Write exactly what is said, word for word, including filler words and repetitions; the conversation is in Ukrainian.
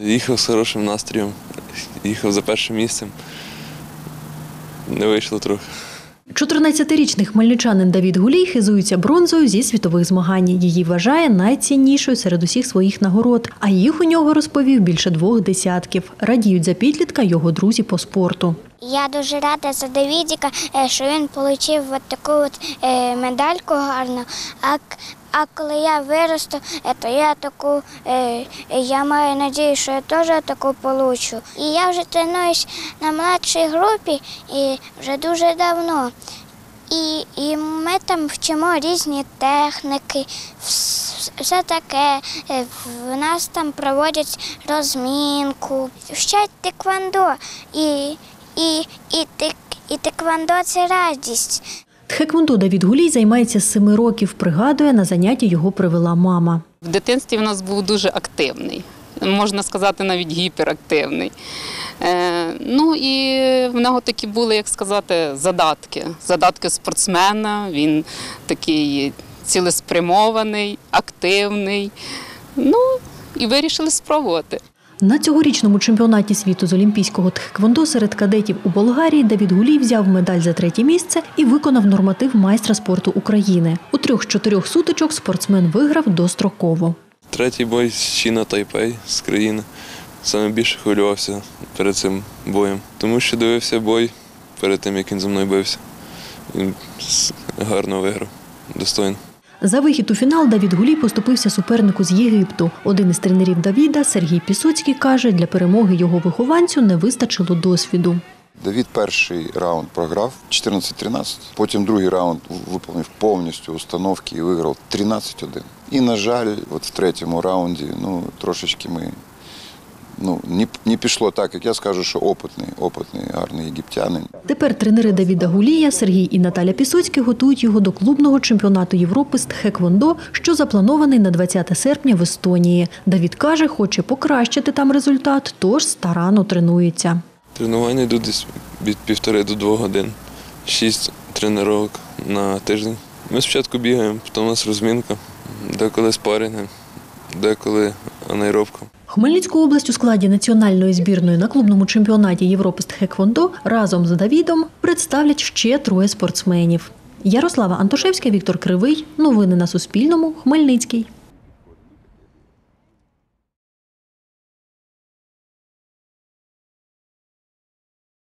Їхав з хорошим настроєм, їхав за першим місцем, не вийшло трохи. чотирнадцятирічний хмельничанин Давід Гулій хизується бронзою зі світових змагань. Її вважає найціннішою серед усіх своїх нагород. А їх у нього, розповів, більше двох десятків. Радіють за підлітка його друзі по спорту. Я дуже рада за Давідіка, що він отримав таку от медальку гарну. А коли я виросту, то я таку, я маю надію, що я теж таку получу. І я вже тренуюсь на младшій групі і вже дуже давно. І, і ми там вчимо різні техніки, все таке. В нас там проводять розмінку, вчать тхеквондо. І, і, і, і тхеквондо – це радість. Тхеквондо Давід Гулій займається з семи років, пригадує, на заняття його привела мама. В дитинстві в нас був дуже активний, можна сказати, навіть гіперактивний. Ну і в нього такі були, як сказати, задатки. Задатки спортсмена, він такий цілеспрямований, активний. Ну і вирішили спробувати. На цьогорічному чемпіонаті світу з олімпійського тхеквондо серед кадетів у Болгарії Давід Гулій взяв медаль за третє місце і виконав норматив майстра спорту України. У трьох з чотирьох сутичок спортсмен виграв достроково. Третій бой з Чіна Тайпей з країни. Саме більше хвилювався перед цим боєм, тому що дивився бой перед тим, як він зі мною бився. Він гарно виграв, достойно. За вихід у фінал Давід Гулій поступився супернику з Єгипту. Один із тренерів Давіда, Сергій Пісоцький, каже, для перемоги його вихованцю не вистачило досвіду. Давід перший раунд програв чотирнадцять тринадцять, потім другий раунд виповнив повністю установки і виграв тринадцять один. І, на жаль, от в третьому раунді ну, трошечки ми ну, не, не пішло так, як я скажу, що опитний, опитний, гарний єгиптянин. Тепер тренери Давіда Гулія, Сергій і Наталя Пісоцькі, готують його до клубного чемпіонату Європи з тхеквондо, що запланований на двадцяте серпня в Естонії. Давід каже, хоче покращити там результат, тож старанно тренується. Тренування йдуть десь від півтори до двох годин, шість тренувань на тиждень. Ми спочатку бігаємо, потім у нас розмінка, деколи спарринги, деколи анаеробка. Хмельницьку область у складі національної збірної на клубному чемпіонаті Європи з тхеквондо разом з Давідом представлять ще троє спортсменів. Ярослава Антошевська, Віктор Кривий. Новини на Суспільному. Хмельницький.